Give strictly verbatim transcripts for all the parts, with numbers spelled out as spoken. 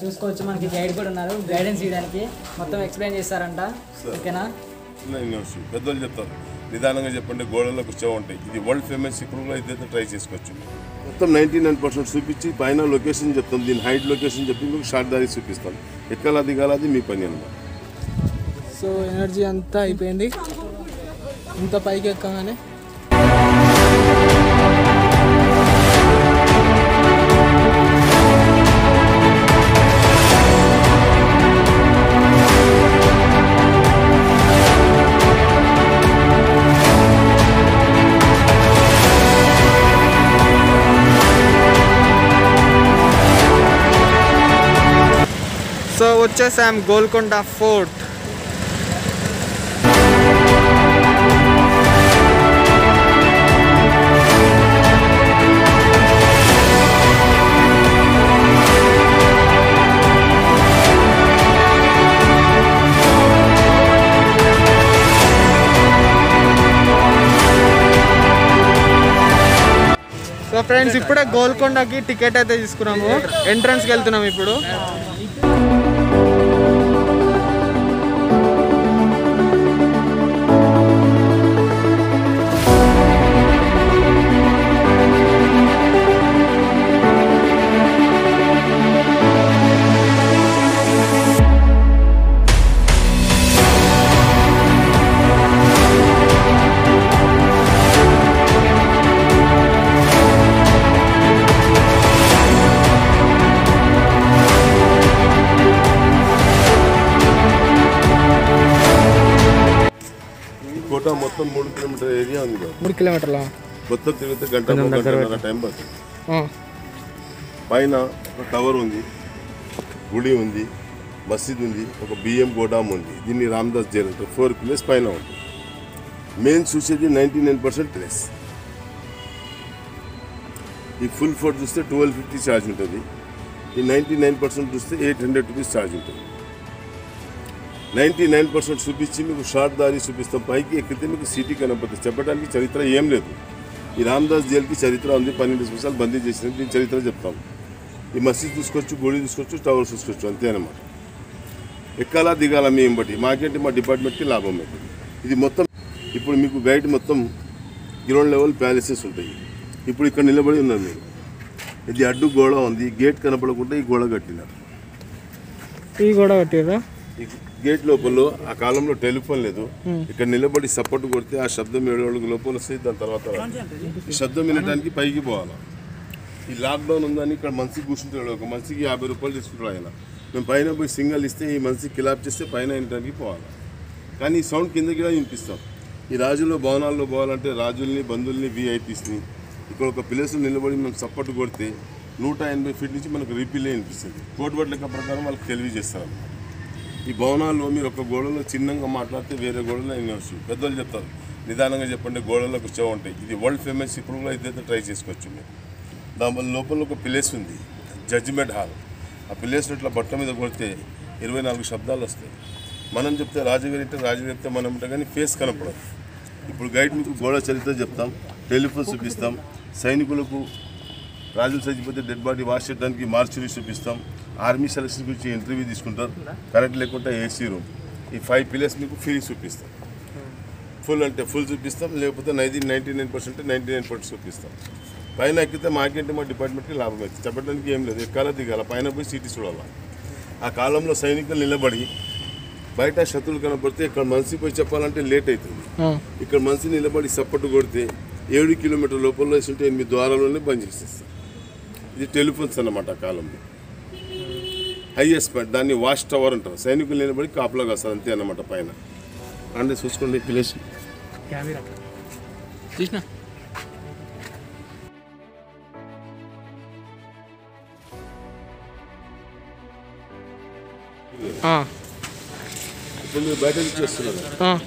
चूसकोवच्चु मनकी गैड कूडा उन्नारु गैडेंस इयडानिकी मोत्तं एक्सप्लेन चेस्तारंट ओकेना पेद्दोल्लु चेप्तारु निदानंगा चेप्पंడి గోడల్లో కూర్చో ఉంటాయి ఇది వరల్డ్ ఫేమస్ ఇప్పుడు ఇదైతే ట్రై చేసుకోవచ్చు మొత్తం తొంభై తొమ్మిది శాతం చూపించి పైన లొకేషన్ చెప్తాం దీని హైట్ లొకేషన్ చెప్పి మీకు షార్ట్ దారి చూపిస్తాం ఎక్కలా దిగాలది మీ పని అన్నమాట సో ఎనర్జీ అంతా అయిపోయింది ఇంత పైకి ఎక్కగానే సో వచ్చేసాం గోల్కొండ ఫోర్ట్ సో ఫ్రెండ్స్ ఇప్పుడే గోల్కొండకి టికెట్ అయితే తీసుకున్నాము ఎంట్రన్స్కి వెళ్తున్నాం ఇప్పుడు మొత్తం మూడు కిలోమీటర్ ఏరియా ఉంది మూడు కిలోమీటర్ల మొత్తం తిరిగితే గంట గంట టైం పడుతుంది పైన ఒక టవర్ ఉంది గుడి ఉంది మసీద్ ఉంది ఒక బియ్యం గోడామ్ ఉంది దీన్ని రామదాస్ జైలు అంటే ఫోర్ ప్లేస్ పైన ఉంటుంది మెయిన్ చూసేది నైంటీ నైన్ పర్సెంట్ ప్లేస్ ఈ ఫుల్ ఫోర్ చూస్తే ట్వెల్వ్ ఫిఫ్టీ ఛార్జ్ ఉంటుంది ఈ నైంటీ నైన్ పర్సెంట్ చూస్తే ఎయిట్ హండ్రెడ్ రూపీస్ ఛార్జ్ ఉంటుంది నైంటీ నైన్ పర్సెంట్ చూపించి మీకు షార్ట్ దారి చూపిస్తాం పైకి ఎక్కితే మీకు సిటీ కనపడుతుంది చెప్పడానికి చరిత్ర ఏం లేదు ఈ రామదాస్ జైలుకి చరిత్ర ఉంది పన్నెండు సంవత్సరాలు బందీ చేసిన దీని చరిత్ర చెప్తాం ఈ మసీద్ చూసుకోవచ్చు గుడి చూసుకోవచ్చు టవర్స్ చూసుకోవచ్చు అంతేనమాట ఎక్కలా దిగాల మేము బట్టి మాకేంటి మా డిపార్ట్మెంట్కి లాభం అవుతుంది ఇది మొత్తం ఇప్పుడు మీకు గైడ్ మొత్తం గ్రౌండ్ లెవెల్ ప్యాలెసెస్ ఉంటాయి ఇప్పుడు ఇక్కడ నిలబడి ఉన్నారు మీరు ఇది అడ్డు గోడ ఉంది గేట్ కనపడకుండా ఈ గోడ కట్టినారు ఈ గోడ కట్టిరా గేట్ లోపల ఆ కాలంలో టెలిఫోన్ లేదు ఇక్కడ నిలబడి సపోర్ట్ కొడితే ఆ శబ్దం ఏడు అడుగు లోపల వస్తుంది దాని తర్వాత ఈ శబ్దం వినడానికి పైకి పోవాలి ఈ లాక్డౌన్ ఉందని ఇక్కడ మనిషికి కూర్చుంటాడు ఒక మనిషికి యాభై రూపాయలు తీసుకుంటాడు ఆయన మేము పైన పోయి సింగల్ ఇస్తే ఈ మనిషికి కిలాప్ చేస్తే పైన వినడానికి పోవాలి కానీ ఈ సౌండ్ కిందకి కూడా వినిపిస్తాం ఈ రాజుల్లో భవనాల్లో పోవాలంటే రాజుల్ని బంధువుల్ని వీఐపీస్ని ఇక్కడ ఒక ప్లేస్లో నిలబడి మనం సపోర్ట్ కొడితే నూట ఎనభై ఫీట్ నుంచి మనకు రీపీలే వినిపిస్తుంది కోర్టు వాటి లెక్క ప్రకారం వాళ్ళకి తెలియజేస్తారు ఈ భవనాల్లో మీరు ఒక గోడలో చిన్నగా మాట్లాడితే వేరే గోడలో వినవచ్చు పెద్దలు చెప్తారు నిదానంగా చెప్పండి గోడల్లో కూర్చో ఉంటాయి ఇది వరల్డ్ ఫేమస్ ఇప్పుడు కూడా ఇదైతే ట్రై చేసుకోవచ్చు మీరు దాని లోపల ఒక ప్లేస్ ఉంది జడ్జిమెంట్ హాల్ ఆ ప్లేస్లో ఇట్లా బట్ట మీద కొడితే ఇరవై నాలుగు శబ్దాలు వస్తాయి మనం చెప్తే రాజవీరితే రాజవీరితే మనం ఉంటాం కానీ ఫేస్ కనపడదు ఇప్పుడు గైడ్ మీకు గోడ చరిత్ర చెప్తాం టెలిఫోన్ చూపిస్తాం సైనికులకు రాజులు చచ్చిపోతే డెడ్ బాడీ వాష్ చేయడానికి మార్చురీ చూపిస్తాం ఆర్మీ సెలక్షన్ గురించి ఇంటర్వ్యూ తీసుకుంటారు కరెంట్ లేకుండా ఏసీ రూమ్ ఈ ఫైవ్ పిల్లర్స్ మీకు ఫ్రీ చూపిస్తాం ఫుల్ అంటే ఫుల్ చూపిస్తాం లేకపోతే ninety ninety nine percent ninety nine percent చూపిస్తాం పైన ఎక్కితే మాకేంటి మా డిపార్ట్మెంట్కి లాభం అవుతుంది చెప్పడానికి ఏం లేదు ఎక్కాల దిగాల పైన పోయి సిటీ చూడాలి ఆ కాలంలో సైనికులు నిలబడి బయట శత్రువులు కనపడితే ఇక్కడ మనిషి పోయి చెప్పాలంటే లేట్ అవుతుంది ఇక్కడ మనిషి నిలబడి సపోర్ట్ కొడితే ఏడు కిలోమీటర్ లోపల వేసి ఉంటే ఎనిమిది ద్వారాలోనే బంద్ చేసేస్తాం ఇది టెలిఫోన్స్ అన్నమాట ఆ కాలంలో హైయెస్ట్ పాయింట్ దాన్ని వాష్ టవర్ అంటారు సైనికులు నిలబడి కాపలా కాస్తారు అంతే అన్నమాట పైన అంటే చూసుకోండి ప్లేస్ ఇప్పుడు మీరు బయట చేస్తున్నారు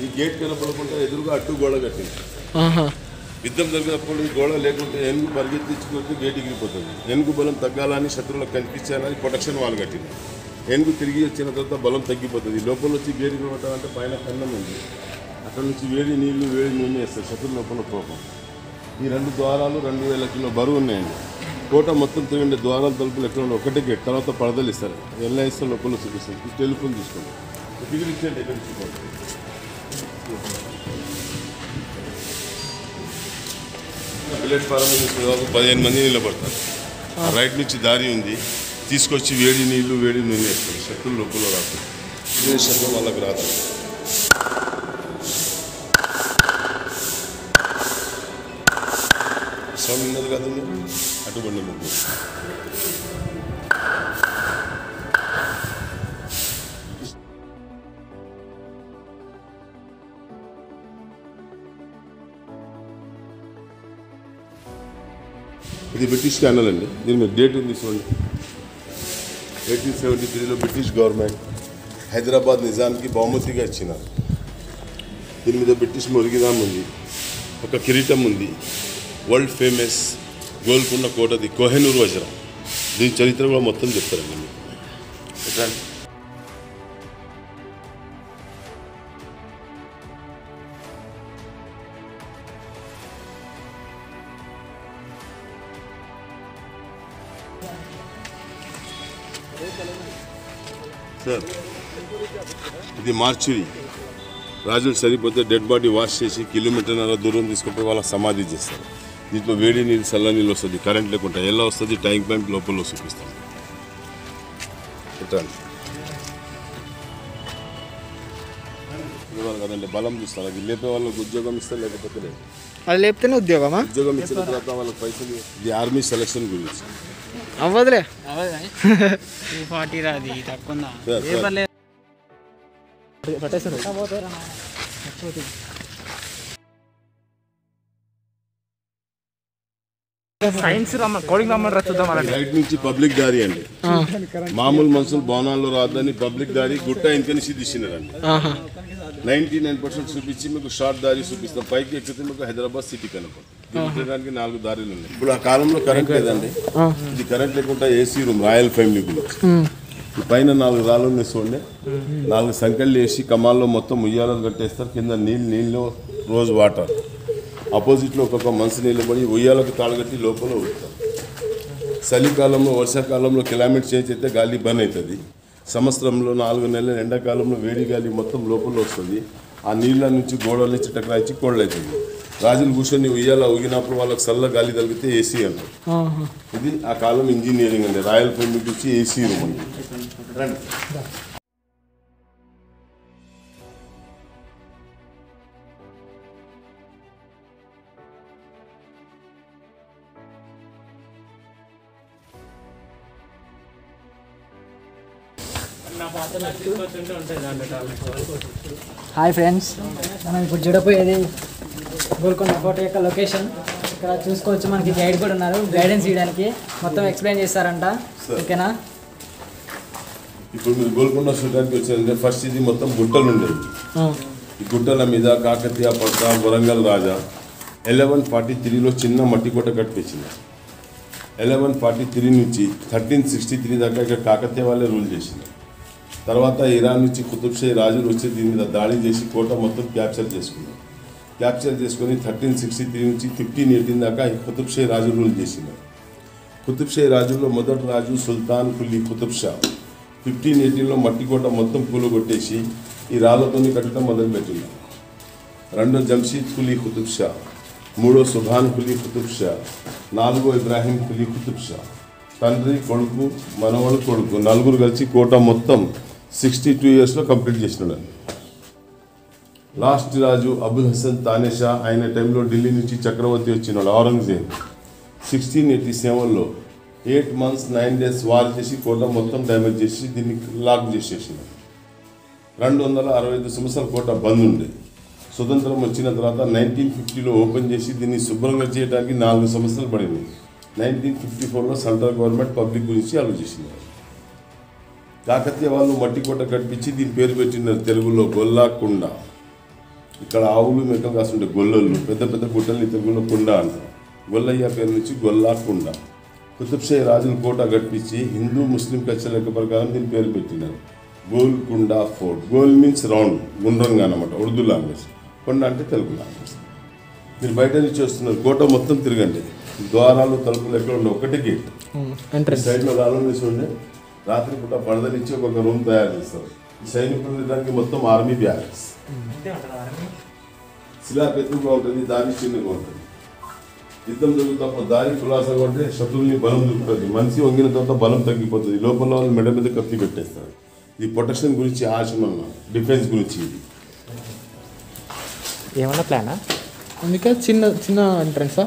ఈ గేట్ కనపడకుండా ఎదురుగా అట్టు గోడ కట్టింది యుద్ధం జరిగినప్పుడు గోడ లేకుంటే ఎనుగు పరిగెత్తించుకుంటే గేట్ ఎగిరిపోతుంది ఎనుగు బలం తగ్గాలని శత్రువులకు కనిపించాలని ప్రొటెక్షన్ వాళ్ళు కట్టింది ఎనుగు తిరిగి వచ్చిన తర్వాత బలం తగ్గిపోతుంది లోపల వచ్చి గేట్ ఎగిరిపోవటం పైన కన్నం ఉంది అక్కడ నుంచి వేడి నీళ్లు వేడి నూనె వేస్తారు శత్రువుల లోపల కోపం ఈ రెండు ద్వారాలు రెండు వేల కిలో బరువు ఉన్నాయండి కోట మొత్తం తిరిగి ద్వారాలు తలుపులు ఎక్కడ ఉన్నాయి ఒకటే గేట్ తర్వాత పరదలు ఇస్తారు ఎలా ఇస్తారు లోపల చూపిస్తారు టెలిఫోన్ తీసుకోండి బిగిల్ ఇచ్చేయండి ఎక్కడ తీసుకోండి విలేజ్ ఫారం నుంచి పదిహేను మంది నిలబడతారు రైట్ నుంచి దారి ఉంది తీసుకొచ్చి వేడి నీళ్ళు వేడి నూనె వేస్తారు షర్టులు లోపల రాదు విదేశాల్లో వాళ్ళకి రాదు ఉన్నది కదా అటువంటి ముగ్గురు ఇది బ్రిటిష్ ఛానల్ అండి దీని మీద డేట్ ఉంది చూడండి ఎయిటీన్ సెవెంటీ త్రీలో బ్రిటిష్ గవర్నమెంట్ హైదరాబాద్ నిజాంకి బహుమతిగా ఇచ్చినారు దీని మీద బ్రిటిష్ మురిగిధాం ఉంది ఒక కిరీటం ఉంది వరల్డ్ ఫేమస్ గోల్కొండ కోట ది కోహినూర్ వజ్రం దీని చరిత్ర కూడా మొత్తం చెప్తారండి మీరు ఎట్లా సార్ ఇది మార్చురీ రాజులు సరిపోతే డెడ్ బాడీ వాష్ చేసి కిలోమీటర్న్నర దూరం తీసుకుంటే వాళ్ళకి సమాధి చేస్తారు దీంట్లో వేడి నీళ్ళు చల్ల నీళ్ళు వస్తుంది కరెంట్ లేకుండా ఎలా వస్తుంది ట్యాంక్ బండ్ లోపల చూపిస్తాం కదండి బలం చూస్తారు అది లేపే వాళ్ళకి ఉద్యోగం ఇస్తారు లేకపోతే లేదు అది లేపితేనే ఉద్యోగమా ఉద్యోగం ఇచ్చిన తర్వాత వాళ్ళకి పైసలు ఇది ఆర్మీ సెలక్షన్ గురించి అవ్వదులే అవ్వదు పట్టేసారు సైన్స్ కోడింగ్ రమ్మంటారా చూద్దాం రైట్ నుంచి పబ్లిక్ దారి అండి మామూలు మనుషులు భవనాల్లో రాదని పబ్లిక్ దారి గుట్ట ఇంకని సిద్ధిస్తున్నారండి నైన్టీ నైన్ పర్సెంట్ చూపించి మీకు షార్ట్ దారి చూపిస్తాం పైకి ఎక్కితే మీకు హైదరాబాద్ సిటీ కనపడుతుంది నాలుగు దారిలు ఉన్నాయి ఇప్పుడు ఆ కాలంలో కరెంట్ లేదండి ఇది కరెంట్ లేకుండా ఏసీ రూమ్ రాయల్ ఫ్యామిలీ గురించి పైన నాలుగు రాళ్ళు ఉన్నాయి చూడండి నాలుగు సంకళ్ళు వేసి కమాల్లో మొత్తం ఉయ్యాలను కట్టేస్తారు కింద నీళ్ళు నీళ్ళు రోజు వాటర్ ఆపోజిట్లో ఒక్కొక్క మనసు నీళ్ళు పడి ఉయ్యాలకు తాళగట్టి లోపల ఉడతారు చలికాలంలో వర్షాకాలంలో క్లైమేట్ చేంజ్ అయితే గాలి బర్న్ అవుతుంది సంవత్సరంలో నాలుగు నెలల ఎండాకాలంలో వేడి గాలి మొత్తం లోపల వస్తుంది ఆ నీళ్ళ నుంచి గోడల నుంచి టకరాయించి కోళ్ళు అవుతుంది రాజులు కూర్చొని ఉయ్యాల ఊగినప్పుడు వాళ్ళకి చల్ల గాలి తగిలితే ఏసీ అన్నారు ఇది ఆ కాలం ఇంజనీరింగ్ అండి రాయల్ ఫ్యామిలీ వచ్చి ఏసీ రూమ్ అండి హాయ్ ఫ్రెండ్స్ మనం ఇప్పుడు చూడపోయేది గోల్కొండ ఫోర్ట్ యొక్క లొకేషన్ ఇక్కడ చూసుకోవచ్చు మనకి గైడ్ కూడా ఉన్నారు గైడెన్స్ ఇవ్వడానికి మొత్తం ఎక్స్ప్లెయిన్ చేస్తారంట ఓకేనా ఇప్పుడు మీరు గోల్కొండ చూడడానికి వచ్చారంటే ఫస్ట్ ఇది మొత్తం గుట్టలు ఉండేవి ఈ గుట్టల మీద కాకతీయ పట్ట వరంగల్ రాజా ఎలెవెన్ ఫార్టీ త్రీలో చిన్న మట్టి కోట కట్టించింది ఎలెవెన్ ఫార్టీ త్రీ నుంచి థర్టీన్ సిక్స్టీ త్రీ దాకా ఇక్కడ కాకతీయ వాళ్ళే రూల్ చేసింది తర్వాత ఇరాన్ నుంచి కుతుబ్ షా రాజులు వచ్చి దీని మీద దాడి చేసి కోట మొత్తం క్యాప్చర్ చేసుకున్నారు క్యాప్చర్ చేసుకొని థర్టీన్ సిక్స్టీ త్రీ నుంచి ఫిఫ్టీన్ ఎయిటీన్ దాకా కుతుబ్ షా రాజు రూల్ చేసినారు కుతుబ్ షా రాజుల్లో మొదటి రాజు సుల్తాన్ కులీ కుతుబ్ షా ఫిఫ్టీన్ ఎయిటీన్లో మట్టి కోట మొత్తం కూలగొట్టేసి ఈ రాళ్లతో కట్టడం మొదలుపెట్టినారు రెండో జంషీద్ కులీ కుతుబ్ షా మూడో సుభాన్ కులీ కుతుబ్ షా నాలుగో ఇబ్రాహీం కులీ కుతుబ్ షా తండ్రి కొడుకు మనవడు కొడుకు నలుగురు కలిసి కోట మొత్తం సిక్స్టీ టూ ఇయర్స్లో కంప్లీట్ చేసినాడు లాస్ట్ రాజు అబుల్ హసన్ తానే షా ఆయన టైంలో ఢిల్లీ నుంచి చక్రవర్తి వచ్చినాడు ఔరంగజేబ్ సిక్స్టీన్ ఎయిటీ సెవెన్లో eight months nine days war చేసి కోట మొత్తం డ్యామేజ్ చేసి దీన్ని లాక్ చేసేసినాడు రెండు వందల అరవై ఐదు సంవత్సరాల కోట బంద్ ఉండే స్వతంత్రం వచ్చిన తర్వాత నైన్టీన్ ఫిఫ్టీలో ఓపెన్ చేసి దీన్ని శుభ్రంగా చేయడానికి నాలుగు సంవత్సరాలు పడింది నైన్టీన్ ఫిఫ్టీ ఫోర్లో సెంట్రల్ గవర్నమెంట్ పబ్లిక్ గురించి ఆలోచించినారు కాకతీయ వాళ్ళు మట్టి కోట కట్టించి దీని పేరు పెట్టినారు తెలుగులో గొల్లకొండ ఇక్కడ ఆవులు మేకలు కాస్తుంటే గొల్లలు పెద్ద పెద్ద గుట్టల్ని తెలుగులో కొండ అంటారు గొల్లయ్య పేరు నుంచి గొల్లకొండ కుతుబ్ షా రాజుల కోట కట్టించి హిందూ ముస్లిం కల్చర్ లెక్క ప్రకారం దీని పేరు పెట్టినారు గోల్కొండ ఫోర్ట్ గోల్ మీన్స్ రౌండ్ గుండ్రంగా అనమాట ఉర్దూ లాంగ్వేజ్ కొండ అంటే తెలుగు లాంగ్వేజ్ మీరు బయట నుంచి వస్తున్నారు కోట మొత్తం తిరగండి द्वारा तलुपी सैड राे रात्रि पूट पड़दल रूम तैयार सैनिक मोतम आर्मी ब्यारेस शिलापेदी दारी चिन्ह युद्ध जो दारी खुलासा शत्रु बल मनि वंगन तरह बल तग्पी लोपल मेड मीद कत्ती प्रोटेक्शन गुरी आशन डिफेंस प्लाना అందుకే చిన్న చిన్న ఎంట్రన్సా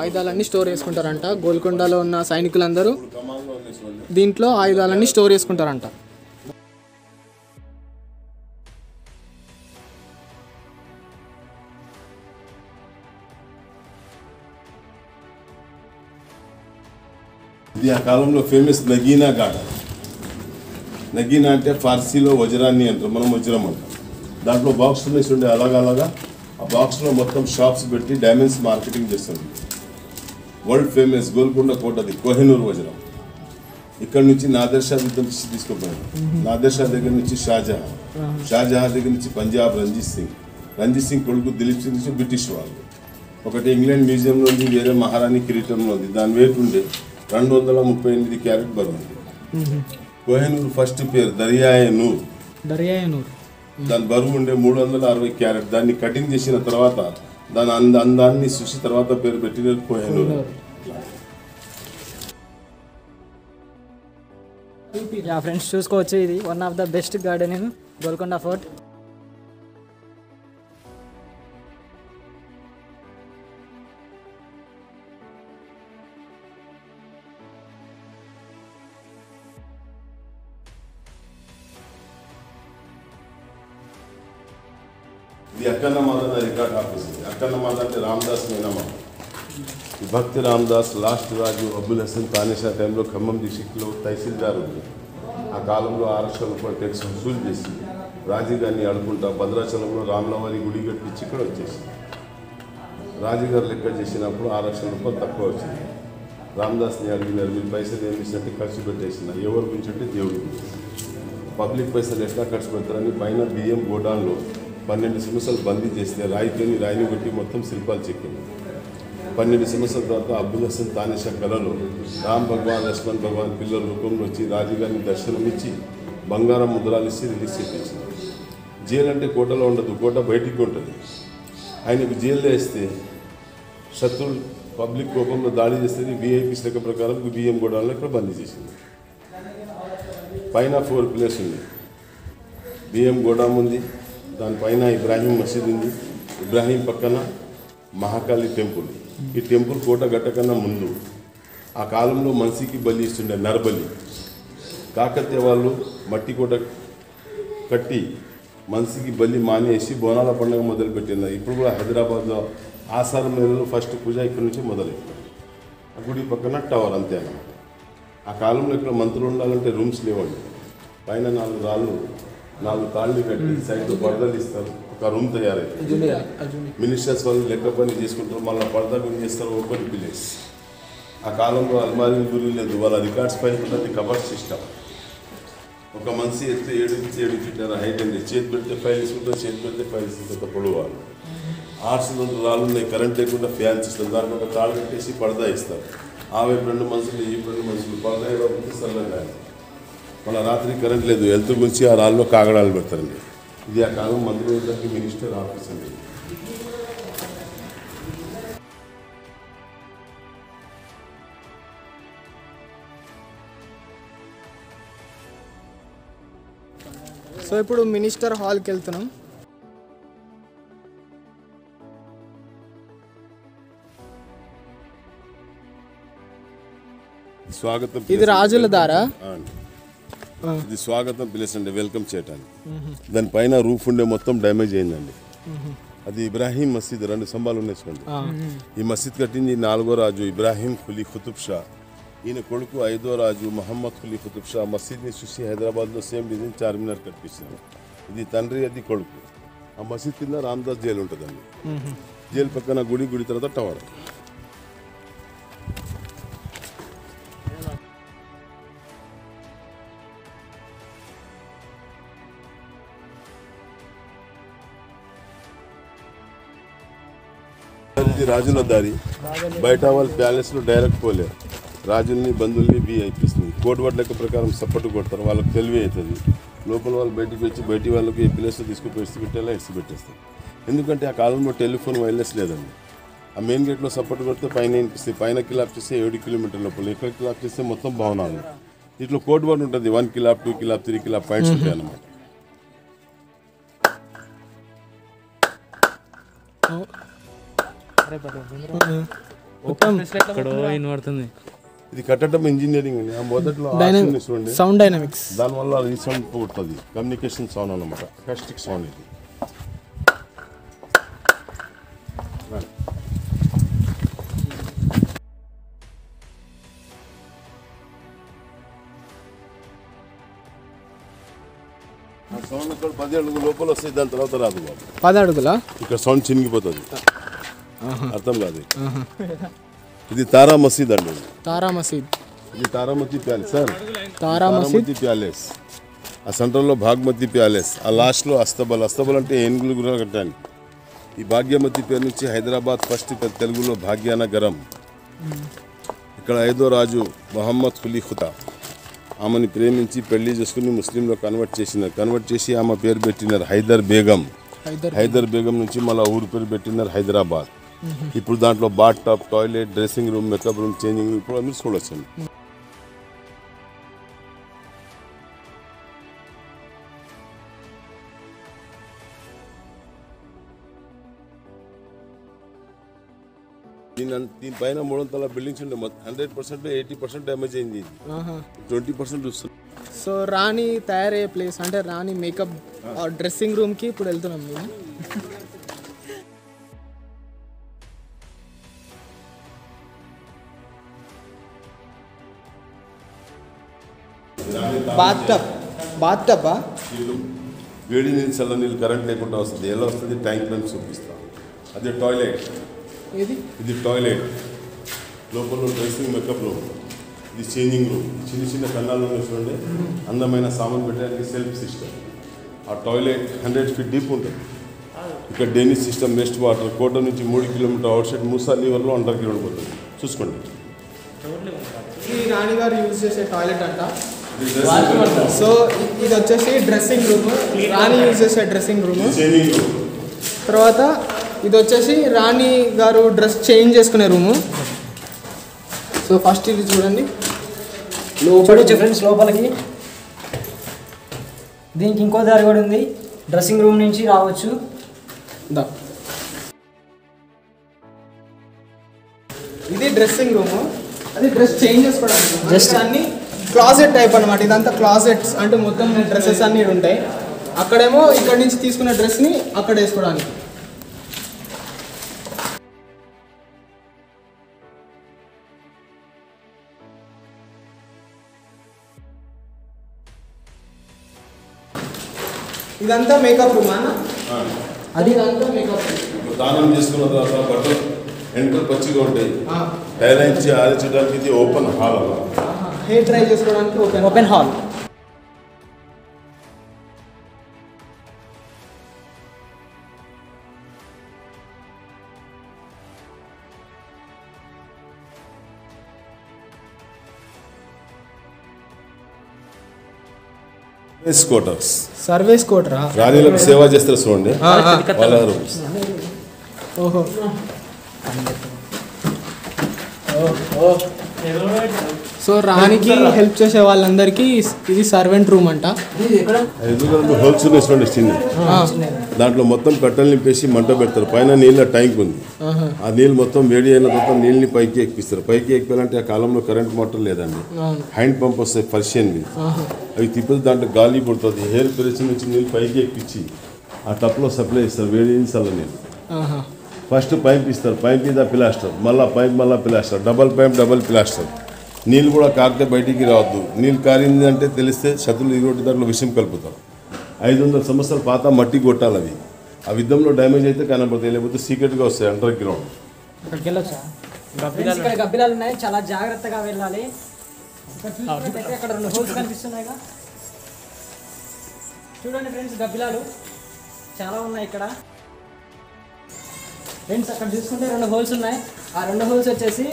ఆయుధాలన్నీ స్టోర్ చేసుకుంటారంట. గోల్కొండలో ఉన్న సైనికులందరూ దీంట్లో ఆయుధాలన్నీ స్టోర్ చేసుకుంటారంట. ఇది ఆ కాలంలో ఫేమస్ నగీనా గాడ. नगीना अंटे फारसी वज्रा अंतर मन वज्रम दांट बाक्स अलागला बाक्स मोतम षापी diamond marketing world famous Golconda fort अभी कोहिनूर वज्रम इकडे नादिर शाह नादिर शाह दी शाहजहां शाहजहां दी पंजाब रणजीत सिंह रणजीत सिंह को दिलीप सिंह ब्रिटिश वाले इंग्लैंड म्यूजियम वेरे महाराणी किरीटम दिन वेट उड़े रूल मुफ एन क्यारेट बरुदी कोहिनूर फस्ट पेर दरियाए नूर दरियाए नूर दिन बरुंडे मूड अरवे क्यारेट दाँ कटिंग तरह दिन अंद अंदा सूसी तरह पेर पेटर कोहिनूर फ्रेंड्स चूसकोवच्चु इदी one of the best gardening Golconda fort अखंड माता रिकॉर्ड ऑफिस अखंड माता रामदास मेनम भक्ति रामदास लास्ट राजु अबुल हसन ताना शाह टाइम खम्मम डिस्ट्रिक्ट तहसीलदार आ कॉल में आर लक्ष रूपये टैक्स वसूल राजी गारिनी आड़क भद्राचल में रामलवारी गुड़ी कट्टी इकड़े राजी गारु आर लक्ष रूपये तक रामदास अड़गर पैसा खर्च पेटेसा एवर गुजरे देवड़ी पब्लिक पैसा एट्ला खर्च पड़ता पैन बिह्य गोडा पन्े संवसाल बंदी राइनी राय बटी मोतम शिल्पाल चिक्की पन्े संवसाल तरह अबुल हसन ताना शाह कल राम भगवान लक्ष्मण भगवान पिल रूप में वी राजी गारिनी दर्शनमी बंगार मुद्रा रिलीज जेल अंटे कोटलो उंडदु कोट बयटिकी उंटदी आयनकु जेल वेस्ते शत्रु पब्लिक कोपंलो दाड़ी चेस्ते वीआईपी शाख प्रकार बीएम गोडाल इक्कड बंदी चेसिंदी पैना फोर प्लेस उंदी बीएम गोडाम उंदी दानि पैन इब्राहिम मस्जिद इब्राहिम पक्कन महाकाली टेंपुल ई टेंपुल कोट गट्टकन्ना मुंदु आ कालंलो मनिषिकी बलि इस्तुंडे नरबलि काकत्य वाळ्ळु मट्टी कोट कट्टी मनिषिकी बलि मानेसी बोनाल पंडुग मोदलुपेट्टिंदि इप्पुडु कूडा हैदराबाद लो आसार मेरलो फस्ट पूज इक्कड नुंचि मोदलैंदि आ गुडी पक्कन टवर अंते आ कालंलो इक्कड मंत्रुलु उंडालंटे रूम्स लेवंडि पैन नालुगु राळ्ळु नागुरी कालू कटी सैड पर्दा रूम तैयार मिनीस्टर्स वाले लैक पानी माला पर्दा ओपन प्लेस आ कॉल में अलमारी गुरी ले वाल रिकॉर्ड्स पैन कवर् सिस्टम मनि एड्ड हईटे चतते फैल्स चतते फैल्स पड़वा आर्स राय करंट लेकिन फैन सिस्टम दाको का पर्दा इस्ता आवे रूम मनुष्य मनुष्य पर्दा सरल मैं रात्रि करेंट हेल्थ गुरी आ राो कागड़ा पड़ता है इधे आ कॉल मंत्री मिनीस्टर आफीस सो इप्पुडु मिनीस्टर हाल के स्वागत इधर राजुल दारा ఇది స్వాగతం ప్లేస్ అండి వెల్కమ్ చేయడానికి దాని పైన రూఫ్ ఉండే మొత్తం డ్యామేజ్ అయ్యిందండి. అది ఇబ్రాహీం మస్జిద్ రెండు స్తంభాలు ఉన్నాయి చూడండి. ఈ మస్జిద్ కట్టింది నాలుగో రాజు ఇబ్రాహీం ఖులీ ఖుతుబ్ షా ఈయన కొడుకు ఐదో రాజు మహమ్మద్ ఖులీ ఖుతుబ్ షా మస్జిద్ ని చూసి హైదరాబాద్ లో సేమ్ డిజైన్ చార్మినార్ కట్టించారు. ఇది తండ్రి అది కొడుకు. ఆ మస్జిద్ కింద రామదాస్ జైలు ఉంటదండి. జైలు పక్కన గుడి గుడి తర్వాత టవర్ ఇది రాజుల దారి బైటావల్ ప్యాలెస్ లో డైరెక్ట్ పోలే రాజుల్ని బంధుల్ని విఐపిస్ ని కోడ్ వర్డ్ లెక్క ప్రకారం సపోర్ట్ కొడతారు వాళ్ళకి తెలివి అవుతుంది లోపల వాళ్ళు బయటికి వచ్చి బయటి వాళ్ళకి ఈ ప్లేస్ తీసుకు పెట్టి పెట్టేలా ఇచ్చి పెట్టేస్తారు ఎందుకంటే ఆ కాలంలో టెలిఫోన్ వైర్లెస్ లేదండి ఆ మెయిన్ గేట్లో సపోర్ట్ కొడితే పైన వినిపిస్తే పైన కిలాప్ చేస్తే ఏడు కిలోమీటర్ లోపల ఇక్కడ కిలాప్ చేస్తే మొత్తం భవనాలు ఇట్లా కోడ్ వర్డ్ ఉంటుంది వన్ కిలాప్ టూ కిలాప్ త్రీ కిలాప్ పాయింట్స్ ఉంటాయి అన్నమాట ఇది కట్టడం ఇంజనీరింగ్ అండి ఆ మొదట్లో సౌండ్ డైనమిక్స్ దానివల్ల రీసౌండ్ పోతుంది కమ్యూనికేషన్ సౌండ్ అన్నమాట అకాస్టిక్ సౌండ్ ఇది సౌండ్ ఇక్కడ పది అడుగు లోపల వస్తుంది దాని తర్వాత రాదు బాబు పది అడుగులా ఇక్కడ సౌండ్ చినిగిపోతుంది అర్థం కాదు ఇది తారా మసీద్ అండి తారా మసీద్ ఇది Taramati palace sir Taramati palace ఆ సెంటర్లో భాగ్యమతి ప్యాలెస్ ఆ లాస్ట్లో అస్తబల్ అస్తబల్ అంటే ఏనుగులు కూడా కట్టాను ఈ భాగ్యమతి పేరు నుంచి హైదరాబాద్ ఫస్ట్ తెలుగులో భాగ్యానగరం ఇక్కడ ఐదో రాజు మహమ్మద్ కులీ ఖుతా ఆమెని ప్రేమించి పెళ్లి చేసుకుని ముస్లింలో కన్వర్ట్ చేసినారు కన్వర్ట్ చేసి ఆమె పేరు పెట్టినారు హైదర్ బేగం హైదర్ బేగం నుంచి మళ్ళీ ఊరు పేరు పెట్టినారు హైదరాబాద్ ఇప్పుడు దాంట్లో bath tub toilet dressing room makeup room changing room ఇప్పుడు మీరు చూడవచ్చు దీని దీనిపైన మూడు వందల బిల్డింగ్స్ ఉండే hundred percent eighty percent damage అయింది ట్వంటీ పర్సెంట్ చూస్తుంది సో రాణి తయారయ్యే ప్లేస్ అంటే రాణి మేకప్ డ్రెస్సింగ్ రూమ్కి ఇప్పుడు వెళ్తున్నాం మేము బాత్ టబ్ బాత్ టబ్బా వేడి నీళ్ళు చల్ల నీళ్ళు కరెంట్ లేకుండా వస్తుంది ఎలా వస్తుంది ట్యాంక్ బండ్ చూపిస్తాం అదే టాయిలెట్ ఇది ఇది టాయిలెట్ లోపల డ్రెస్సింగ్ మేకప్ రూమ్ ఇది చేంజింగ్ రూమ్ చిన్న చిన్న కన్నాలు చూడండి అందమైన సామాన్ పెట్టడానికి సెల్ఫ్ సిస్టమ్ ఆ టాయిలెట్ హండ్రెడ్ ఫీట్ డీప్ ఉంటుంది ఇక్కడ డ్రైనేజ్ సిస్టమ్ వేస్ట్ వాటర్ కోట నుంచి మూడు కిలోమీటర్ అవుట్ సైడ్ మూసా లీవర్లో అండర్ గ్రౌండ్ పోతుంది చూసుకోండి ఈ రాణిగారు యూజ్ చేసే టాయిలెట్ అంట సో ఇది వచ్చేసి డ్రెస్సింగ్ రూమ్ రాణి యూజ్ చేసే డ్రెస్సింగ్ రూమ్ తర్వాత ఇది వచ్చేసి రాణి గారు డ్రెస్ చేంజ్ చేసుకునే రూము సో ఫస్ట్ ఇది చూడండి లోపల ఫ్రెండ్స్ లోపలికి దీనికి ఇంకో దారి కూడా ఉంది డ్రెస్సింగ్ రూమ్ నుంచి రావచ్చు దా ఇది డ్రెస్సింగ్ రూము అది డ్రెస్ చేంజ్ చేసుకోవడానికి జస్ట్ అన్ని క్లాజెట్ టైప్ అనమాట ఇదంతా క్లాజెట్స్ అంటే మొత్తం డ్రెస్సెస్ అన్నీ ఉంటాయి అక్కడేమో ఇక్కడ నుంచి తీసుకున్న డ్రెస్ని అక్కడ వేసుకోవడానికి ఇదంతా మేకప్ రూమ్ అన్న అది ఇదంతా మేకప్ రూమ్ దానం చేసుకున్న తర్వాత బట్టలు ఎంటర్ పచ్చిగా ఉంటాయి డైలైన్స్ ఆరేచడానికి ఇది ఓపెన్ హాల్ హెయిర్ డ్రై చేసుకోవడానికి ఓపెన్ ఓపెన్ హాల్ సర్వీస్ కోటరా రాణులకు సేవ చేస్తారు చూడండి వాళ్ళ రూమ్స్ ఓహో సో రాణికి హెల్ప్ చేసే వాళ్ళందరికీ ఇది సర్వెంట్ రూమ్ అంట దాంట్లో మొత్తం కట్టెలు నింపేసి మంట పెడతారు పైన నీళ్ళ ట్యాంక్ ఉంది ఆ నీళ్ళు మొత్తం వేడి అయిన తర్వాత నీళ్ళని పైకి ఎక్కిస్తారు పైకి ఎక్కించాలంటే ఆ కాలంలో కరెంట్ మోటార్ లేదండి హ్యాండ్ పంప్ వస్తాయి పర్షియన్వి అవి తిప్పి దాంట్లో గాలి పుడుతుంది హెయిర్ పెరిచి నుంచి నీళ్ళు పైకి ఎక్కించి ఆ టప్లో సప్లై ఇస్తారు వేడి చల్ల నీళ్ళు ఫస్ట్ పైప్ ఇస్తారు పైప్ మీద ప్లాస్టర్ మళ్ళీ పైప్ మళ్ళీ plaster double pipe double plaster నీళ్ళు కూడా కాకితే బయటికి రావద్దు నీళ్ళు కారింది అంటే తెలిస్తే శత్రులు ఇరవై దాంట్లో విషయం కలుపుతారు ఐదు వందల సంవత్సరాల పాత మట్టి కొట్టాలి అవి ఆ యుద్ధంలో డ్యామేజ్ అయితే కనబడతాయి లేకపోతే సీక్రెట్గా వస్తాయి అండర్ గ్రౌండ్ చాలా జాగ్రత్తగా వెళ్ళాలి చూడండి ఫ్రెండ్స్ గబ్బిలాలు చాలా ఉన్నాయి ఇక్కడ फ्रेंड्स अక్కడ చూసుకుంటే రెండు హోల్స్ ఉన్నాయి ఆ రెండు హోల్స్ వచ్చేసి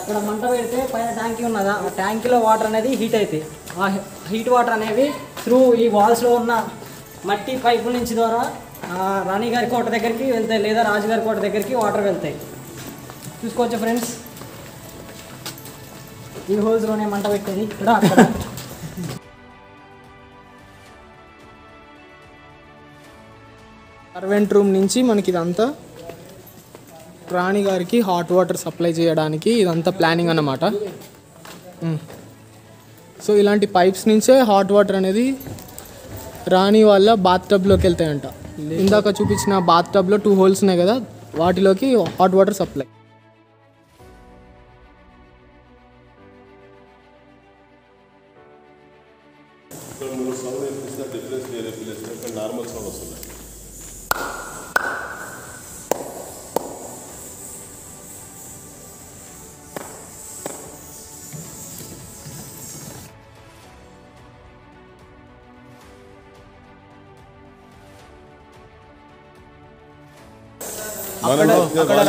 అక్కడ మంట పెడితే పైన ట్యాంక్ ఉన్నదా ఆ ట్యాంక్ లో వాటర్ అనేది హీట్ అయితే ఆ హీట్ వాటర్ అనేది త్రూ ఈ వాల్స్ లో ఉన్న మట్టి పైపుల నుంచి ద్వారా రాణి గారి కోట దగ్గరికి వెళ్తాయి లేదా రాజు గారి కోట దగ్గరికి వాటర్ వెళ్తాయి చూసుకోవచ్చు ఫ్రెండ్స్ ఈ హోల్స్ లోనే మంట పెట్టేది ఇక్కడ అక్కడ सर्वेंट रूम नीचे मन की राणी गारी हाट वाटर सप्लाई चेयడానికి ఇదంతా ప్లానింగ్ అన్నమాట సో ఇలాంటి పైప్స్ నుంచే హాట్ వాటర్ అనేది రాణి వాళ్ళ బాత్ టబ్ లోకి వెళ్తాయంట ఇందాక చూపించిన బాత్ టబ్ లో టూ హోల్స్ ఉన్నాయి కదా వాటిలోకి హాట్ వాటర్ సప్లై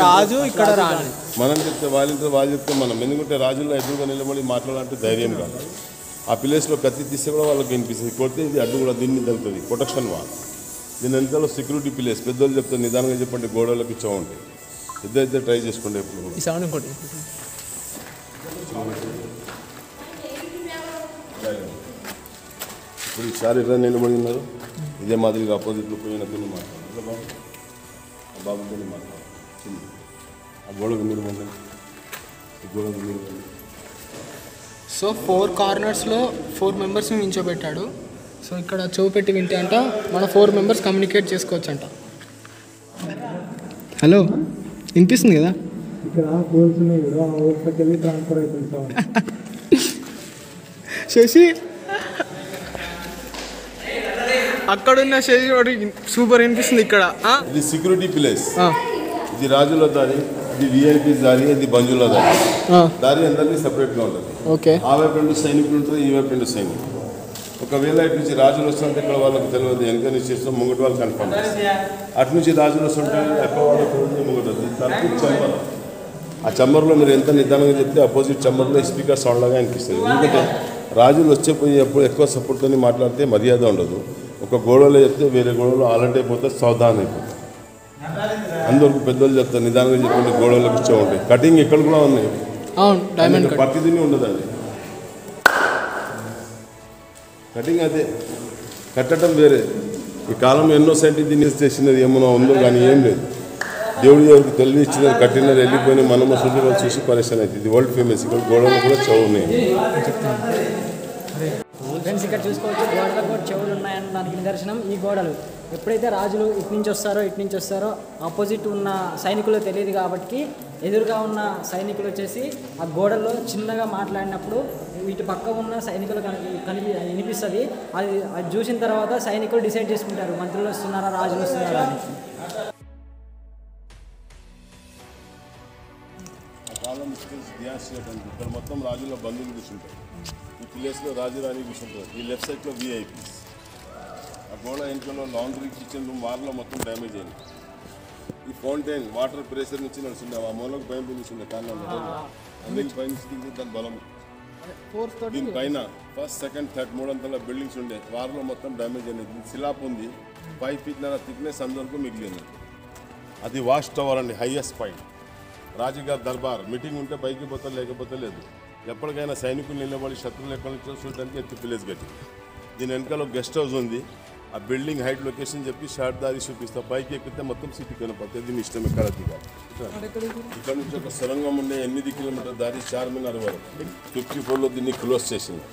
రాజు ఇక్కడ రాణి మనం చెప్తే వాళ్ళింత వాళ్ళు చెప్తే మనం ఎందుకంటే రాజుల్లో ఎదురుగా నిలబడి మాట్లాడాలంటే ధైర్యం కాదు ఆ ప్లేస్లో ప్రతి తీస్తే కూడా వాళ్ళకి వినిపిస్తుంది కొడితే ఇది అడ్డు కూడా దీన్ని తగులుతుంది ప్రొటెక్షన్ వాళ్ళు దీని వెనకాల సెక్యూరిటీ ప్లేస్ పెద్దోళ్ళు చెప్తే నిదానంగా చెప్పండి గోడలకు చూడండి ఇద్దరు ఇద్దరు ట్రై చేసుకోండి ఎప్పుడు ఇప్పుడు ఈసారి ఇలా నిలబడినారు ఇదే మాదిరిగా ఆపోజిట్లో పోయినప్పుడు మాట్లాడారు बाबू तो नहीं मारता अब गोड़ गंभीर बोल रहे गोड़ गंभीर बोल सो फोर कॉर्नर्स लो फोर मेंबर्स नी निंचोबेट्टाडु सो इक्कड़ चोपेट्टी विंटे अंट मन फोर मेंबर्स कम्युनिकेट चेसुकोवच्चु अंट हेलो विनिपिस्तुंदी कदा इक्कड़ गोल्स उन्नायि कदा आ गोल्स केल्ली ट्रांसफर अयिपोतां शशि అక్కడ ఉన్న శేషోడి సూపర్ అనిపిస్తుంది ఇక్కడ ఇది సెక్యూరిటీ ప్లేస్ ఇది రాజుల దారి ఇది విఐపి దారి ఇది బంజుల దారి దారి అందరికీ సెపరేట్ గా ఉంటుంది ఓకే ఆ వైపు రెండు సైనికులు ఉంటారు ఈ వైపు రెండు సైనికులు ఒకవేళ ఇటు నుంచి రాజులు వస్తుంటే ఇక్కడ వాళ్ళకి తెలియదు వెనక నుంచి చేస్తాం ముంగటి వాళ్ళు కన్ఫర్మ్ అటు నుంచి రాజులు వస్తుంటే ఎక్కడ వాళ్ళకి ముంగట తరపు చంబర్ ఆ చంబర్లో మీరు ఎంత నిదానంగా చెప్తే అపోజిట్ చంబర్లో స్పీకర్ సౌండ్ లాగా అనిపిస్తుంది ఎందుకంటే రాజులు వచ్చేపోయేప్పుడు ఎక్కువ సపోర్ట్తో మాట్లాడితే మర్యాద ఉండదు ఒక గోడలో చెప్తే వేరే గోడలో ఆలంటే పోతే సౌదాన్ అయిపోతుంది అందరికి పెద్దలు చెప్తారు నిదానంగా చెప్పండి గోడలో కూర్చోండి కటింగ్ ఇక్కడ కూడా ఉన్నాయి ప్రతిదీ ఉండదండి కటింగ్ అదే కట్టడం వేరే ఈ కాలం ఎన్నో సైంటి దీన్ని చేసినది ఏమన్నా ఉందో కానీ ఏం లేదు దేవుడి దేవుడికి తెలివి ఇచ్చినారు కట్టినారు వెళ్ళిపోయిన మనము సుంటి వాళ్ళు చూసి పరిశ్రమ అవుతుంది ఇది వరల్డ్ ఫేమస్ ఇక్కడ గోడలు కూడా చౌ ఉన్నాయి ఫ్రెండ్స్ ఇక్కడ చూసుకోవచ్చు గోడలకు కూడా చెవులు ఉన్నాయన్న దానికి నిదర్శనం ఈ గోడలు ఎప్పుడైతే రాజులు ఇటు నుంచి వస్తారో ఇటు నుంచి వస్తారో ఆపోజిట్ ఉన్న సైనికులు తెలియదు కాబట్టి ఎదురుగా ఉన్న సైనికులు వచ్చేసి ఆ గోడల్లో చిన్నగా మాట్లాడినప్పుడు ఇటు పక్క ఉన్న సైనికులు కలిపి వినిపిస్తుంది అది అది చూసిన తర్వాత సైనికులు డిసైడ్ చేసుకుంటారు మంత్రులు వస్తున్నారా రాజులు వస్తున్నారా అని మొత్తం రాజుల బంధువులు కూర్చుంటారు ఈ ప్లేస్లో రాజురాణి కూర్చుంటారు ఈ లెఫ్ట్ సైడ్లో వీఐపీస్ ఆ గోడ ఇంట్లో లాండ్రీ కిచెన్ రూమ్ వార్లో మొత్తం డ్యామేజ్ అయింది ఈ ఫౌంటైన్ వాటర్ ప్రెషర్ నుంచి నడుచుండే ఆ మూలకు పైపు కూర్చుండే కారణం అందుకే పైన దాని బలం దీనిపైన ఫస్ట్ సెకండ్ థర్డ్ మూడు అంతల బిల్డింగ్స్ ఉండే వార్లో మొత్తం డ్యామేజ్ అయింది సిలాప్ ఉంది ఫైవ్ ఫీట్ నా థిక్నెస్ అందరికీ మిగిలింది అది వాష్ టవర్ అండి హైయెస్ట్ పాయింట్ రాజుగారి దర్బార్ మీటింగ్ ఉంటే పైకి పోతా లేకపోతే లేదు ఎప్పటికైనా సైనికులు నిలబడి శత్రువులు ఎక్కడ నుంచో చూడడానికి ఎత్తి ప్లేస్ కట్టి దీని వెనకాల గెస్ట్ హౌస్ ఉంది ఆ బిల్డింగ్ హైట్ లొకేషన్ చెప్పి షార్ట్ దారి చూపిస్తా పైకి ఎక్కితే మొత్తం సిటీ కనపడుతుంది దీని ఇష్టం ఎక్కడ దిగాలి ఇక్కడ నుంచి ఒక సొరంగం ఉండే ఎనిమిది కిలోమీటర్ దారి చార్మినార్ వరకు ఫిఫ్టీ ఫోర్లో దీన్ని క్లోజ్ చేసింది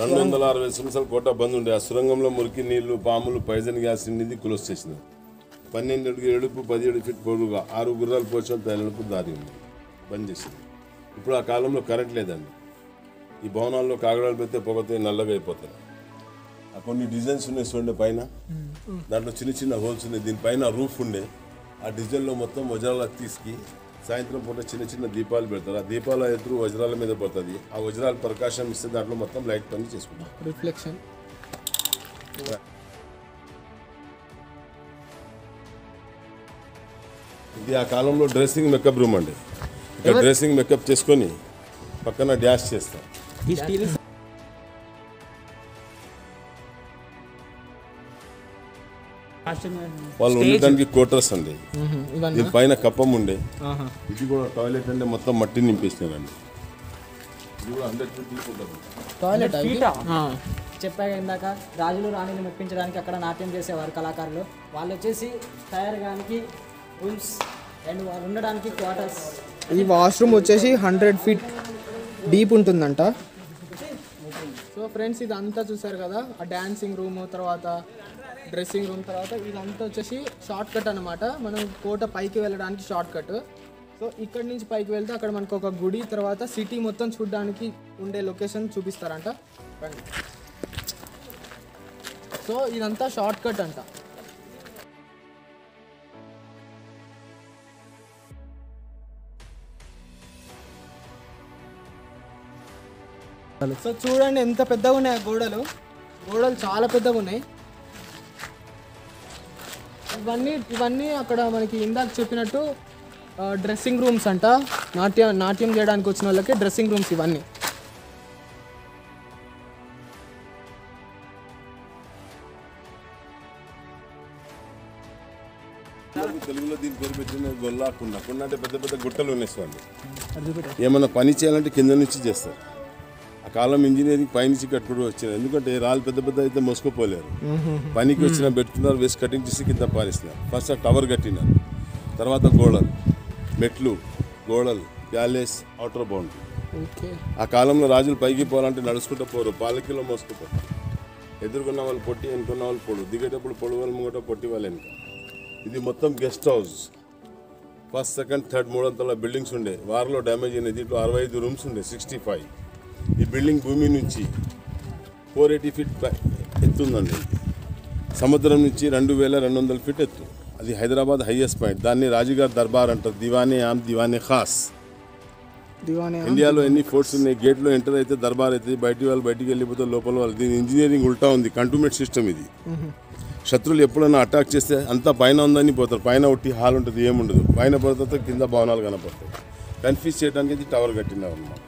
రెండు వందల అరవై సంవత్సరాల కోట బంద్ ఉండే ఆ సొరంగంలో మురికి నీళ్లు పాములు పైజన్ గ్యాస్ నిండి క్లోజ్ చేసింది పన్నెండు అడుగు ఏడుపు పదిహేడు ఫీట్ పొడుగుగా ఆరు గుర్రాలు పోర్చడం తేలడుపు దారి ఉంది బంద్ చేసింది ఇప్పుడు ఆ కాలంలో కరెంట్ లేదండి ఈ భవనాల్లో కాగడాలు పెడితే పొగతో నల్లగా అయిపోతాయి ఆ కొన్ని డిజైన్స్ ఉన్నాయి చూడండి పైన దాంట్లో చిన్న చిన్న హోల్స్ ఉన్నాయి దీనిపైన రూఫ్ ఉండే ఆ డిజైన్లో మొత్తం వజ్రాల తీసుకు సాయంత్రం పూట చిన్న చిన్న దీపాలు పెడతారు ఆ దీపాల ఎదురు వజ్రాల మీద పడుతుంది ఆ వజ్రాల ప్రకాశం ఇస్తే దాంట్లో మొత్తం లైట్ పని చేసుకుంటాం రిఫ్లెక్షన్ ఇది ఆ కాలంలో డ్రెస్సింగ్ మేకప్ రూమ్ అండి. ఇక్కడ డ్రెస్సింగ్ మేకప్ చేసుకొని పక్కన డాష్ చేస్తారు. ఈ స్టీల్ వాళ్ళు ఉండడానికి క్వార్టర్స్ అండి. దీని పైన కప్పం ఉండే, ఇది కూడా టాయిలెట్ అంటే మొత్తం మట్టిని నింపేసినారండి. ఇది కూడా హండ్రెడ్ టాయిలెట్ చెప్పాక ఇందాక రాజులు రాణిని మెప్పించడానికి అక్కడ నాట్యం చేసేవారు కళాకారులు. వాళ్ళు వచ్చేసి తయారుగానికి రూమ్స్ అండ్ వాళ్ళు ఉండడానికి క్వార్టర్స్. ఈ వాష్రూమ్ వచ్చేసి హండ్రెడ్ ఫీట్ డీప్ ఉంటుందంట. సో ఫ్రెండ్స్ ఇదంతా చూసారు కదా, ఆ డ్యాన్సింగ్ రూమ్ తర్వాత డ్రెస్సింగ్ రూమ్ తర్వాత ఇదంతా వచ్చేసి షార్ట్ కట్ అనమాట. మనం కోట పైకి వెళ్ళడానికి షార్ట్ కట్. సో ఇక్కడి నుంచి పైకి వెళ్తే అక్కడ మనకు ఒక గుడి తర్వాత సిటీ మొత్తం చూడడానికి ఉండే లొకేషన్ చూపిస్తారంట. సో ఇదంతా షార్ట్ కట్ అంట. సో చూడండి ఎంత పెద్దగా ఉన్నాయి గోడలు, గోడలు చాలా పెద్దగా ఉన్నాయి. ఇవన్నీ ఇవన్నీ అక్కడ మనకి ఇందాక చెప్పినట్టు డ్రెస్సింగ్ రూమ్స్ అంట. నాట్యం నాట్యం చేయడానికి వచ్చిన వాళ్ళకి డ్రెస్సింగ్ రూమ్స్ ఇవన్నీ. తెలుగులో దీని పేరు పెట్టిన గొల్లా కున్న. కున్న అంటే పెద్ద పెద్ద గుట్టలు ఉన్నాయి. ఏమన్నా పని చేయాలంటే కింద నుంచి చేస్తారు. ఆ కాలం ఇంజనీరింగ్ పైనుంచి కట్టుకుని వచ్చినారు. ఎందుకంటే రాళ్ళు పెద్ద పెద్ద అయితే మోసుకుపోలేరు. పనికి వచ్చిన పెట్టుతున్నారు, వేసి కటింగ్ చేసి కింద పారిస్తున్నారు. ఫస్ట్ ఆ టవర్ కట్టినారు, తర్వాత గోడలు, మెట్లు, గోడలు, ప్యాలెస్, అవుటర్ బౌండరీ. ఆ కాలంలో రాజులు పైకి పోవాలంటే నడుచుకుంటూ పోరు, పాలకీలో మోసుకుపోతారు. ఎదుర్కొన్న వాళ్ళు పొట్టి, ఎన్నుకున్న వాళ్ళు పొడు, దిగేటప్పుడు పొడి వాళ్ళు ముంగట, పొట్టి వాళ్ళు వెనుక. ఇది మొత్తం guest house. First, second, third మూడు అంతలా బిల్డింగ్స్ ఉండే. వారిలో డ్యామేజ్ అయినది. దీంట్లో అరవై ఐదు రూమ్స్ ఉండే, సిక్స్టీ ఫైవ్. ఈ బిల్డింగ్ భూమి నుంచి ఫోర్ ఎయిటీ ఫీట్ ఎత్తుందండి. సముద్రం నుంచి రెండు వేల రెండు వందల ఫీట్ ఎత్తు. అది హైదరాబాద్ హైయెస్ట్ పాయింట్. దాన్ని రాజుగారి దర్బార్ అంటారు. దివానే ఆమ్, దివానే ఖాస్. ఇండియాలో ఎన్ని ఫోర్ట్స్ ఉన్నాయి. గేట్లో ఎంటర్ అయితే దర్బార్ అవుతుంది, బయటికి వాళ్ళు బయటికి వెళ్ళిపోతే లోపల వాళ్ళు. దీని ఇంజనీరింగ్ ఉల్టా ఉంది, కంటోన్మెంట్ సిస్టమ్ ఇది. శత్రువులు ఎప్పుడైనా అటాక్ చేస్తే అంతా పైన ఉందని పోతారు. పైన ఒట్టి హాల్ ఉంటుంది, ఏముండదు. పైన పడితే కింద భవనాలు కనపడతాయి. కన్ఫ్యూజ్ చేయడానికి ఇది టవర్ కట్టినారు అన్నమాట.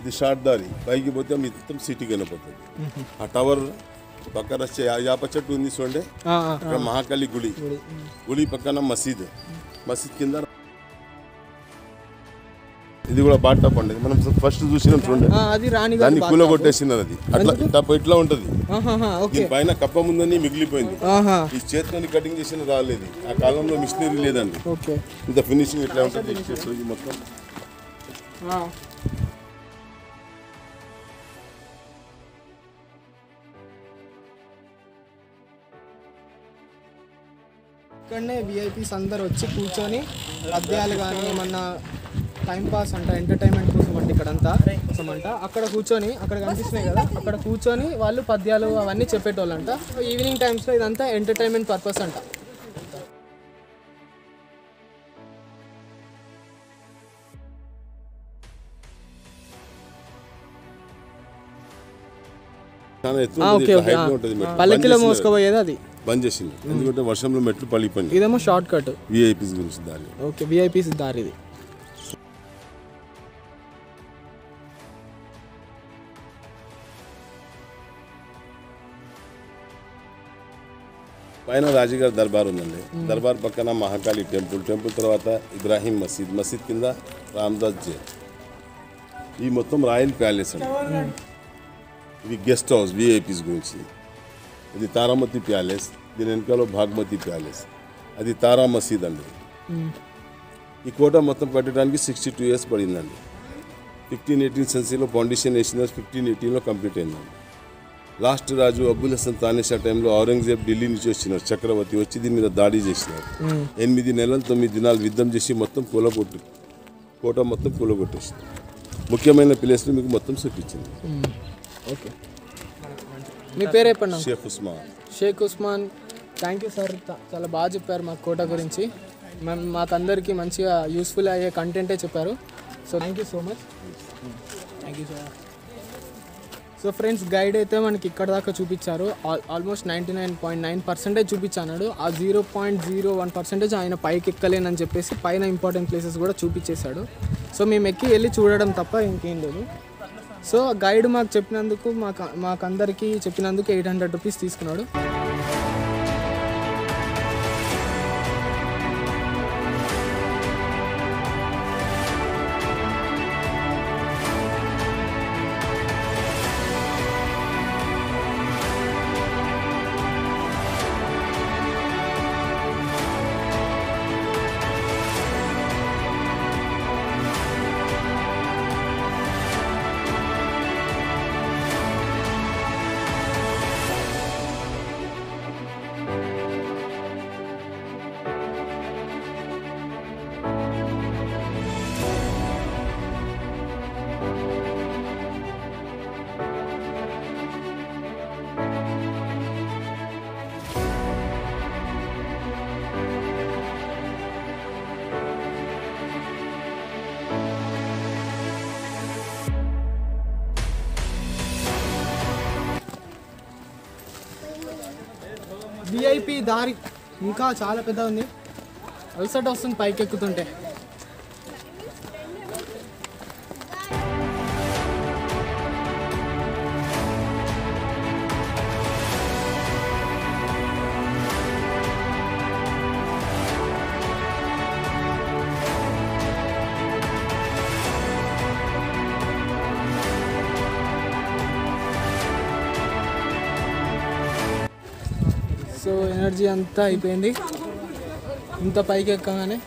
ఇది షార్ట్ దారి, పైకి పోతే మొత్తం సిటీ కనపడుతుంది. ఆ టవర్ పక్కన యాప చెట్టు ఉంది చూడండి, అక్కడ మహాకాళి గుడి, గుడి పక్కన మసీద్, మసీద్ కింద ఇది కూడా బాటా పండుగ మనం ఫస్ట్ చూసినాం చూడండి. దాన్ని కూల కొట్టేసినారు. అది అట్లా ఇట్లా ఇట్లా ఉంటది. దీని పైన కప్ప ముందని మిగిలిపోయింది. ఈ చేతిని కటింగ్ చేసిన రాలేదు. ఆ కాలంలో మిషనరీ లేదండి. ఇంత ఫినిషింగ్ ఇట్లా ఉంటుంది మొత్తం. ఇక్కడనే విఐపీస్ అందరు వచ్చి కూర్చొని అధ్యాయాలు కానీ ఏమన్నా టైంపాస్ అంట, ఎంటర్టైన్మెంట్ కోసం అంటే ఇక్కడంతా కోసం అంట. అక్కడ కూర్చొని, అక్కడ కనిపిస్తున్నాయి కదా, అక్కడ కూర్చొని వాళ్ళు పద్యాలు అవన్నీ చెప్పేటోళ్ళు అంట. ఈవినింగ్ టైమ్స్లో ఇదంతా ఎంటర్టైన్మెంట్ పర్పస్ అంట. పల్లకిలో మోసుకోబోయేది అది బంద్ చేసింది. ఎందుకంటే వర్షంలో మెట్లు పలిపోయింది. ఇదేమో షార్ట్ కట్ విఐపీస్ గురించి దారి. ఓకే, విఐపీస్ దారి ఇది. పైన రాజుగారి దర్బార్ ఉందండి. దర్బార్ పక్కన మహాకాళి టెంపుల్, టెంపుల్ తర్వాత ఇబ్రాహీం మసీద్, మసీద్ కింద రామ్దాస్ జైల్. ఈ మొత్తం రాయల్ ప్యాలెస్ అండి. ఇవి గెస్ట్ హౌస్ విఐపీస్ గురించి. ఇది తారామతి ప్యాలెస్, దీని వెనకాల భాగ్మతి ప్యాలెస్, అది తారా మసీద్ అండి. ఈ కోట మొత్తం కట్టడానికి సిక్స్టీ టూ ఇయర్స్ పడిందండి. ఫిఫ్టీన్ ఎయిటీన్ సెన్సరీలో ఫౌండేషన్ వేసిన, ఫిఫ్టీన్ ఎయిటీన్లో కంప్లీట్ అయిందండి. లాస్ట్ రాజు అబుల్ హసన్ తానా షా టైంలో ఔరంగజేబ్ ఢిల్లీ నుంచి వచ్చినారు. చక్రవర్తి వచ్చి దీని మీద దాడి చేసినారు. ఎనిమిది నెలలు తొమ్మిది దినాలు యుద్ధం చేసి మొత్తం కూలగొట్టు, కోట మొత్తం కూలగొట్టేసింది. ముఖ్యమైన ప్లేస్లు మీకు మొత్తం చూపించింది. ఓకే, మీ పేరు చెప్పండి. Sheikh Usman. Sheikh Usman, thank you sir, చాలా బాగా చెప్పారు మా కోట గురించి. మేము మాకందరికీ మంచిగా యూస్ఫుల్ అయ్యే కంటెంటే చెప్పారు. So thank you so much. Thank you sir. So friends guide అయితే మనకి ఇక్కడ దాకా చూపించారు. Almost ninety nine point nine percentage చూపించాడు. ఆ zero point zero one percentage ఆయన పైకి ఎక్కలేనని చెప్పేసి పైన ఇంపార్టెంట్ ప్లేసెస్ కూడా చూపించేశాడు. సో మేము ఎక్కి వెళ్ళి చూడడం తప్ప ఇంకేం లేదు. సో గైడ్ మాకు చెప్పినందుకు మాకు మాకందరికీ చెప్పినందుకు ఎయిట్ హండ్రెడ్ రూపీస్ తీసుకున్నాడు. వీఐపీ దారి ఇంకా చాలా పెద్దగా ఉంది. అలసట వస్తుంది పైకి ఎక్కుతుంటే. సో ఎనర్జీ అంతా అయిపోయింది ఇంత పైకి ఎక్కగానే.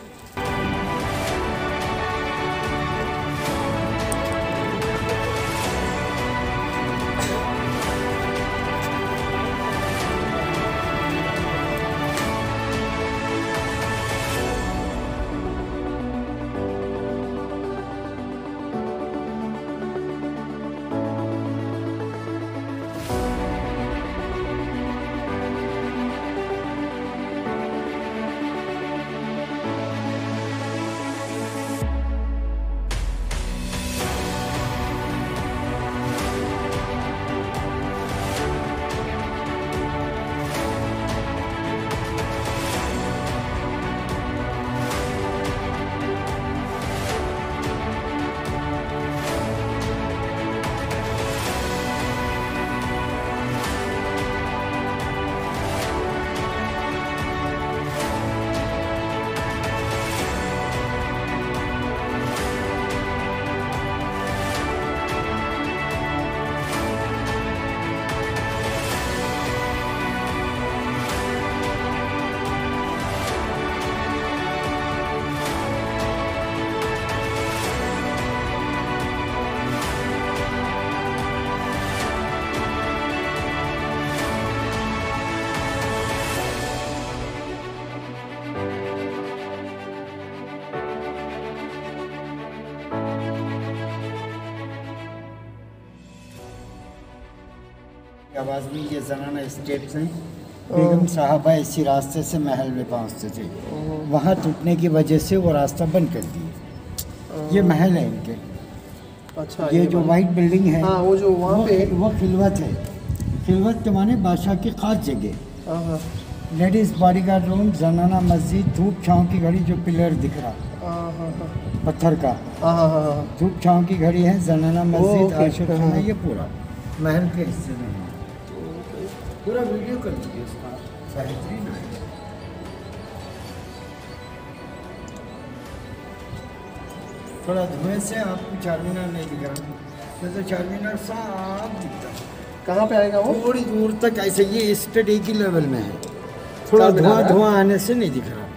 आवाज़ में ये जनाना स्टेप्स हैं. बेगम साहबा इसी रास्ते से महल में पहुंचते थे. वहाँ टूटने की वजह से वो रास्ता बंद कर दिए. ये महल है इनके. अच्छा, ये, ये जो वाइट बिल्डिंग है. हाँ, वो जो वहाँ पे वो खिलवत है. खिलवत के माने बादशाह की खास जगह. लेडीज़ बॉडीगार्ड रूम, जनाना मस्जिद, धूप छाँव की घड़ी, जो पिलर दिख रहा पत्थर का, धूप छाँव की घड़ी है, जनाना मस्जिद, आशा, ये पूरा महल के हिस्से में है. पूरा वीडियो कर लीजिए इसका. बेहतरीन है. थोड़ा धुएं से आपको चार मीनार नहीं दिख रहा. मैं तो चार मीनार साफ दिखता. कहाँ पे आएगा वो? थोड़ी दूर तक ऐसे. ये स्टेट एक ही लेवल में है. थोड़ा धुआं धुआं आने से नहीं दिख रहा.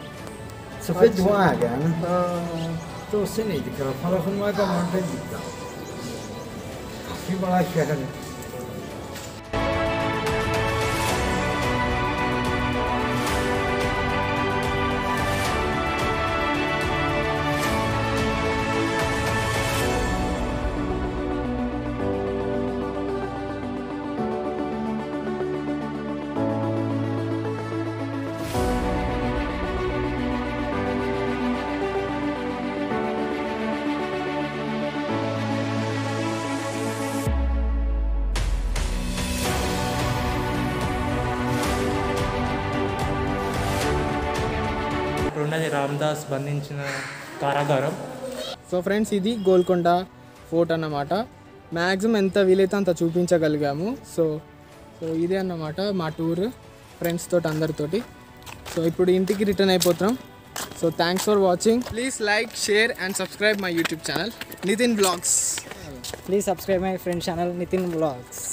सफ़ेद धुआं आ गया ना तो उससे नहीं दिख रहा. फराखनुमा का माउंटेन दिखता. काफ़ी बड़ा शहर है. ఉన్నది రామదాస్ బంధించిన కారాగారం. సో ఫ్రెండ్స్ ఇది గోల్కొండ ఫోర్ట్ అన్నమాట. మ్యాక్సిమం ఎంత వీలైతే అంత చూపించగలిగాము. సో సో ఇదే అన్నమాట మా టూర్ ఫ్రెండ్స్ తోటి అందరితోటి. సో ఇప్పుడు ఇంటికి రిటర్న్ అయిపోతున్నాం. So thanks for watching. Please like, share and subscribe my YouTube channel Nitin vlogs. Please subscribe my friend channel Nitin vlogs.